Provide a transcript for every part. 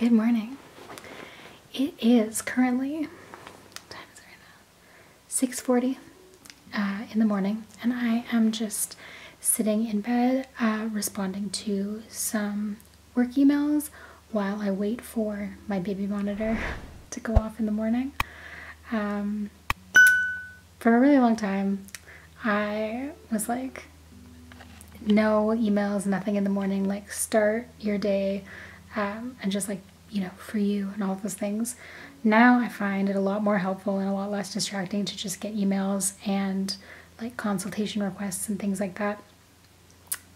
Good morning. It is currently, what time is it right now? 6:40 in the morning, and I am just sitting in bed responding to some work emails while I wait for my baby monitor to go off in the morning. For a really long time I was like, no emails, nothing in the morning, like start your day and just like, you know, for you and all those things. Now I find it a lot more helpful and a lot less distracting to just get emails and like consultation requests and things like that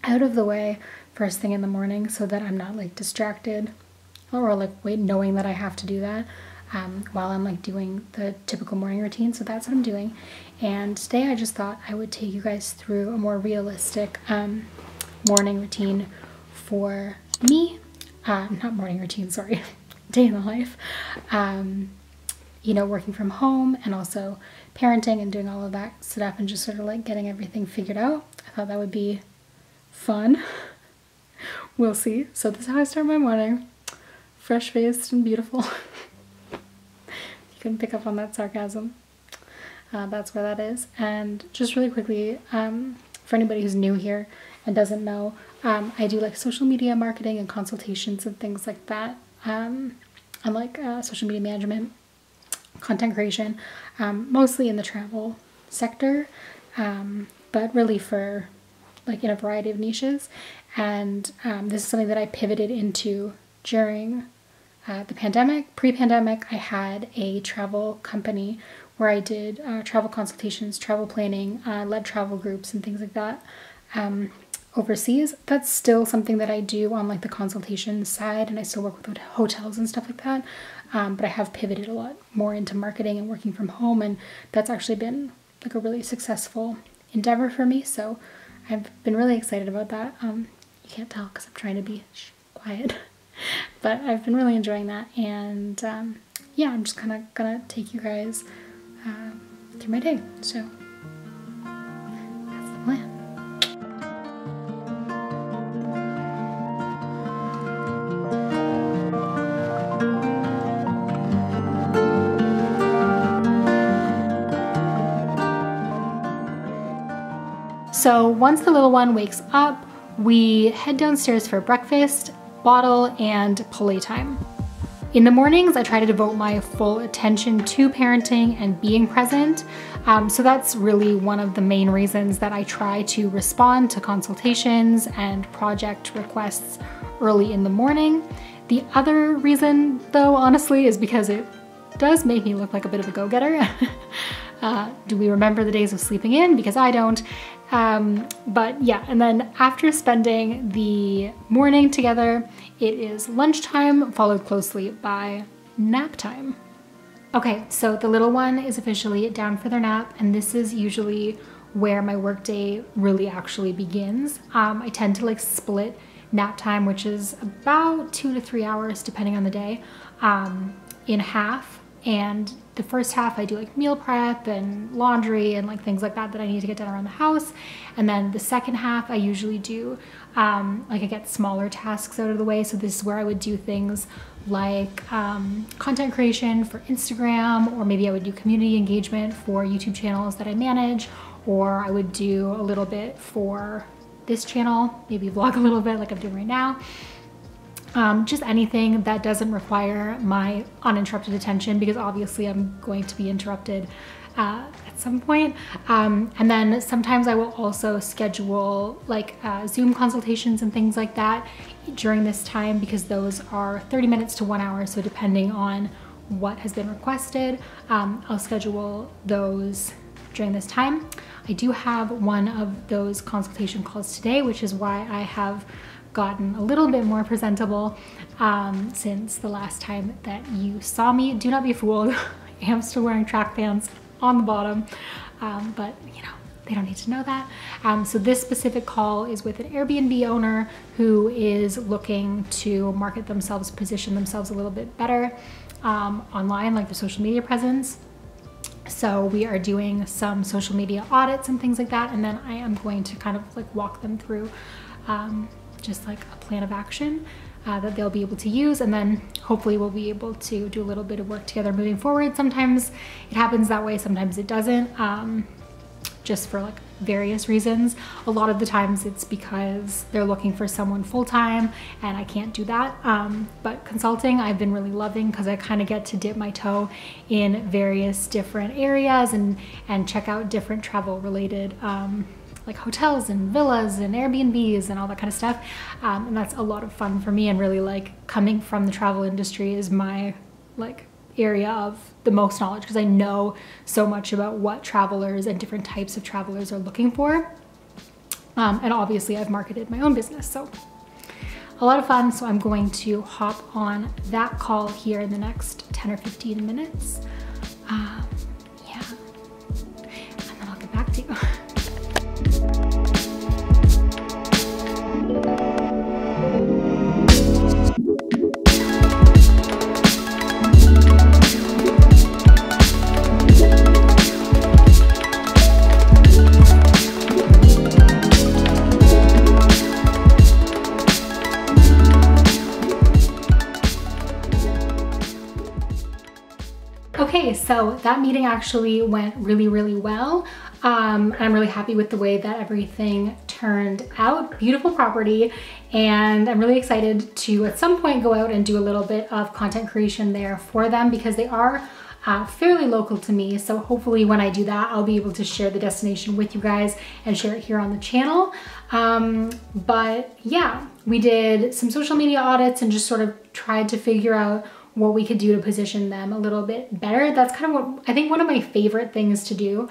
out of the way first thing in the morning, so that I'm not like distracted or like knowing that I have to do that while I'm like doing the typical morning routine. So that's what I'm doing. And today I just thought I would take you guys through a more realistic morning routine for me. Not morning routine, sorry, day in the life, you know, working from home and also parenting and doing all of that stuff and just sort of like getting everything figured out. I thought that would be fun. We'll see. So this is how I start my morning, fresh-faced and beautiful. You can pick up on that sarcasm. That's where that is. And just really quickly, for anybody who's new here and doesn't know, I do like social media marketing and consultations and things like that. And like social media management, content creation, mostly in the travel sector, but really for like in a variety of niches. And this is something that I pivoted into during the pandemic. Pre-pandemic, I had a travel company where I did travel consultations, travel planning, led travel groups and things like that. Overseas. That's still something that I do on like the consultation side, and I still work with hotels and stuff like that, but I have pivoted a lot more into marketing and working from home, and that's actually been like a really successful endeavor for me, so I've been really excited about that. You can't tell because I'm trying to be quiet, but I've been really enjoying that, and yeah, I'm just kind of gonna take you guys through my day, so that's the plan. So once the little one wakes up, we head downstairs for breakfast, bottle, and play time. In the mornings, I try to devote my full attention to parenting and being present. So that's really one of the main reasons that I try to respond to consultations and project requests early in the morning. The other reason, though, honestly, is because it does make me look like a bit of a go-getter. Do we remember the days of sleeping in? Because I don't. But yeah, and then after spending the morning together, it is lunchtime, followed closely by nap time. Okay, so the little one is officially down for their nap, and this is usually where my workday really actually begins. I tend to like split nap time, which is about 2 to 3 hours depending on the day, in half. And the first half I do like meal prep and laundry and like things like that that I need to get done around the house. And then the second half I usually do, like I get smaller tasks out of the way. So this is where I would do things like content creation for Instagram, or maybe I would do community engagement for YouTube channels that I manage, or I would do a little bit for this channel, maybe vlog a little bit like I'm doing right now. Just anything that doesn't require my uninterrupted attention, because obviously I'm going to be interrupted at some point. And then sometimes I will also schedule like Zoom consultations and things like that during this time, because those are 30 minutes to 1 hour. So depending on what has been requested, I'll schedule those during this time. I do have one of those consultation calls today, which is why I have gotten a little bit more presentable since the last time that you saw me. Do not be fooled, I am still wearing track pants on the bottom, but you know, they don't need to know that. So this specific call is with an Airbnb owner who is looking to market themselves, position themselves a little bit better online, like their social media presence. So we are doing some social media audits and things like that, and then I am going to kind of like walk them through just like a plan of action that they'll be able to use, and then hopefully we'll be able to do a little bit of work together moving forward. Sometimes it happens that way, sometimes it doesn't, just for like various reasons. A lot of the times it's because they're looking for someone full-time and I can't do that. But consulting I've been really loving because I kind of get to dip my toe in various different areas and check out different travel related like hotels and villas and Airbnbs and all that kind of stuff. And that's a lot of fun for me, and really like coming from the travel industry is my like area of the most knowledge, because I know so much about what travelers and different types of travelers are looking for. And obviously I've marketed my own business, so a lot of fun. So I'm going to hop on that call here in the next 10 or 15 minutes. Yeah, and then I'll get back to you. So that meeting actually went really, really well. I'm really happy with the way that everything turned out. Beautiful property, and I'm really excited to at some point go out and do a little bit of content creation there for them, because they are fairly local to me. So hopefully when I do that, I'll be able to share the destination with you guys and share it here on the channel. But yeah, we did some social media audits and just sort of tried to figure out what we could do to position them a little bit better. That's kind of what I think one of my favorite things to do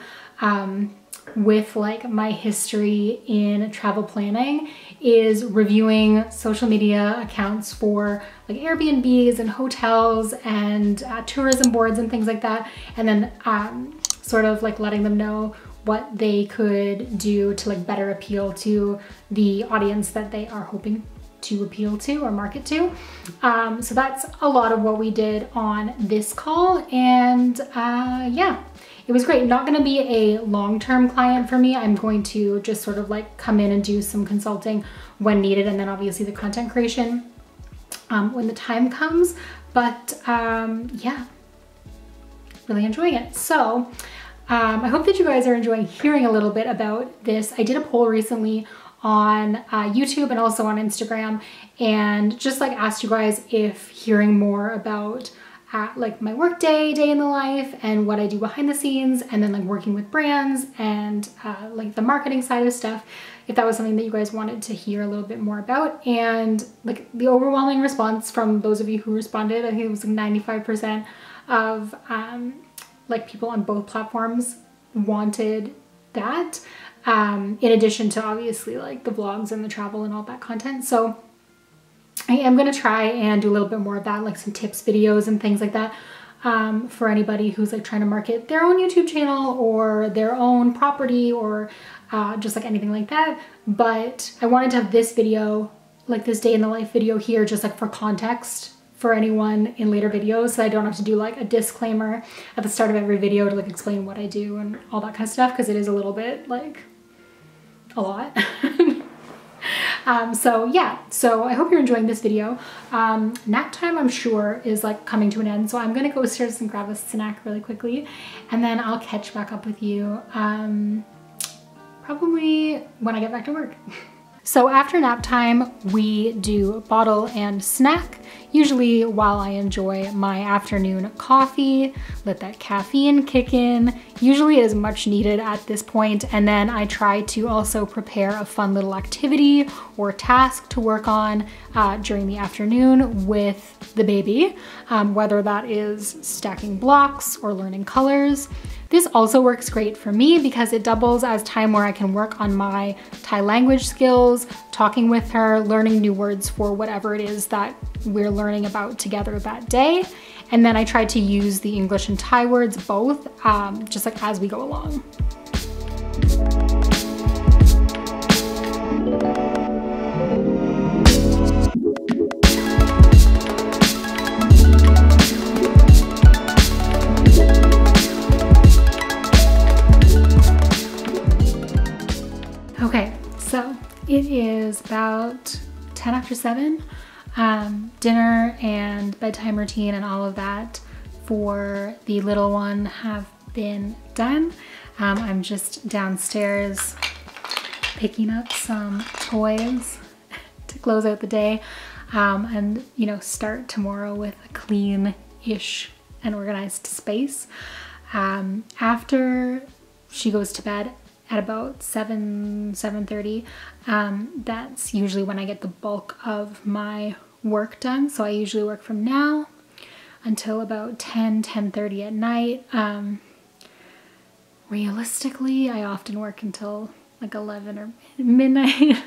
with like my history in travel planning is reviewing social media accounts for like Airbnbs and hotels and tourism boards and things like that. And then sort of like letting them know what they could do to like better appeal to the audience that they are hoping to appeal to or market to. So that's a lot of what we did on this call, and yeah, it was great. Not gonna be a long-term client for me. I'm going to just sort of like come in and do some consulting when needed, and then obviously the content creation when the time comes, but yeah, really enjoying it. So I hope that you guys are enjoying hearing a little bit about this. I did a poll recently on YouTube and also on Instagram, and just like asked you guys if hearing more about like my work day in the life and what I do behind the scenes, and then like working with brands and like the marketing side of stuff, if that was something that you guys wanted to hear a little bit more about. And like the overwhelming response from those of you who responded, I think it was like 95% of like people on both platforms wanted that. In addition to obviously like the vlogs and the travel and all that content. So I am gonna try and do a little bit more of that, like some tips videos and things like that, for anybody who's like trying to market their own YouTube channel or their own property or just like anything like that. But I wanted to have this video, like this day in the life video here, just like for context for anyone in later videos, so I don't have to do like a disclaimer at the start of every video to like explain what I do and all that kind of stuff, because it is a little bit like a lot. So yeah, so I hope you're enjoying this video. Nap time, I'm sure, is like coming to an end, so I'm gonna go upstairs and grab a snack really quickly, and then I'll catch back up with you probably when I get back to work. So after nap time, we do bottle and snack, usually while I enjoy my afternoon coffee. Let that caffeine kick in. Usually it is much needed at this point, and then I try to also prepare a fun little activity or task to work on during the afternoon with the baby, whether that is stacking blocks or learning colors. This also works great for me because it doubles as time where I can work on my Thai language skills, talking with her, learning new words for whatever it is that we're learning about together that day. And then I try to use the English and Thai words both, just like as we go along. It is about 10 after 7. Dinner and bedtime routine and all of that for the little one have been done. I'm just downstairs picking up some toys to close out the day, and you know, start tomorrow with a clean-ish and organized space. After she goes to bed at about 7:30, that's usually when I get the bulk of my work done. So I usually work from now until about 10:30 at night. Realistically, I often work until like 11 or midnight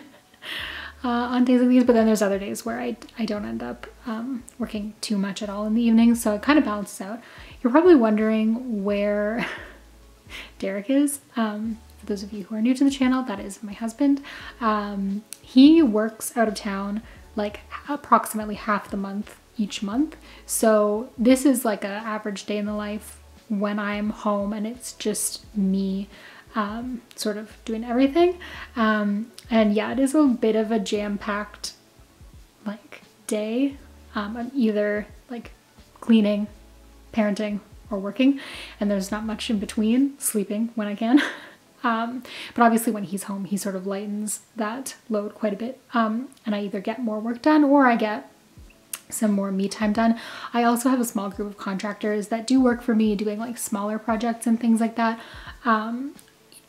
on days like these, but then there's other days where I don't end up working too much at all in the evening, so it kind of balances out. You're probably wondering where Derek is. For those of you who are new to the channel, that is my husband. He works out of town like approximately half the month each month. So this is like an average day in the life when I'm home and it's just me sort of doing everything. And yeah, it is a bit of a jam-packed like day. I'm either like cleaning, parenting, or working, and there's not much in between, sleeping when I can. But obviously when he's home, he sort of lightens that load quite a bit. And I either get more work done or I get some more me time done. I also have a small group of contractors that do work for me doing like smaller projects and things like that,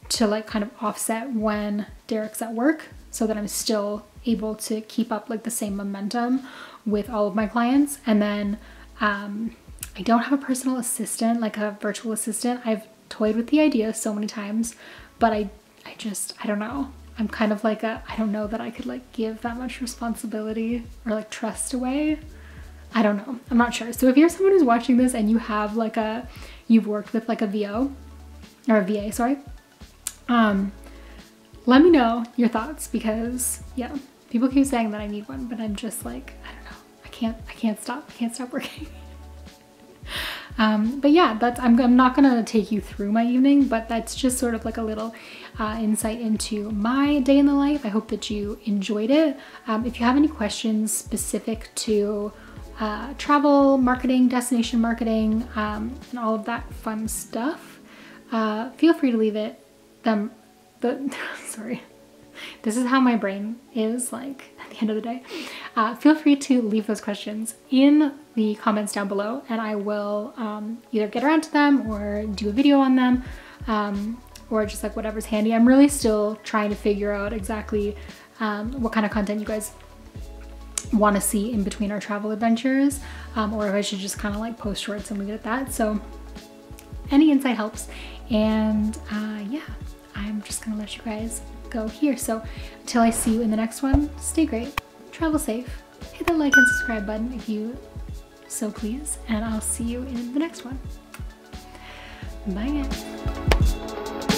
to like kind of offset when Derek's at work, so that I'm still able to keep up like the same momentum with all of my clients. And then I don't have a personal assistant, like a virtual assistant. I've toyed with the idea so many times, but I don't know. I'm kind of like I don't know that I could like give that much responsibility or like trust away. I don't know, I'm not sure. So if you're someone who's watching this and you have like you've worked with like a VO or a VA, sorry. Let me know your thoughts, because yeah, people keep saying that I need one, but I'm just like, I don't know. I can't stop working. But yeah, I'm not gonna take you through my evening, but that's just sort of like a little insight into my day in the life. I hope that you enjoyed it. If you have any questions specific to travel, marketing, destination marketing, and all of that fun stuff, feel free to leave it. Sorry, this is how my brain is like at the end of the day. Feel free to leave those questions in the comments down below, and I will either get around to them or do a video on them, or just like whatever's handy. I'm really still trying to figure out exactly what kind of content you guys want to see in between our travel adventures, or if I should just kind of like post shorts and leave it at that. So any insight helps, and yeah, I'm just gonna let you guys go here. So until I see you in the next one, stay great, travel safe, hit that like and subscribe button if you so please, and I'll see you in the next one. Bye guys.